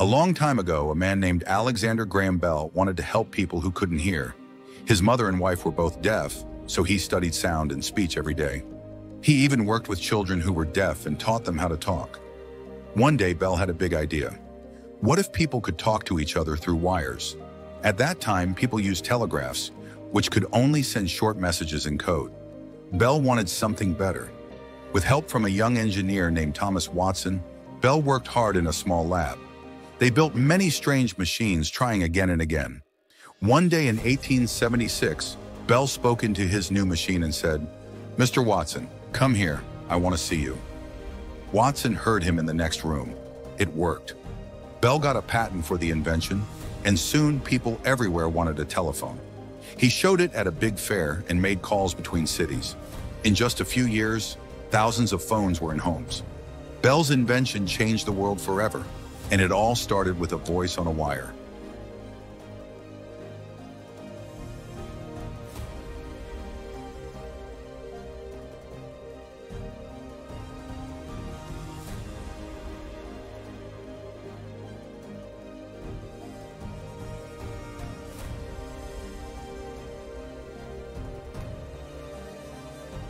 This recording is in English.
A long time ago, a man named Alexander Graham Bell wanted to help people who couldn't hear. His mother and wife were both deaf, so he studied sound and speech every day. He even worked with children who were deaf and taught them how to talk. One day, Bell had a big idea. What if people could talk to each other through wires? At that time, people used telegraphs, which could only send short messages in code. Bell wanted something better. With help from a young engineer named Thomas Watson, Bell worked hard in a small lab. They built many strange machines, trying again and again. One day in 1876, Bell spoke into his new machine and said, "Mr. Watson, come here, I want to see you." Watson heard him in the next room. It worked. Bell got a patent for the invention, and soon people everywhere wanted a telephone. He showed it at a big fair and made calls between cities. In just a few years, thousands of phones were in homes. Bell's invention changed the world forever, and it all started with a voice on a wire.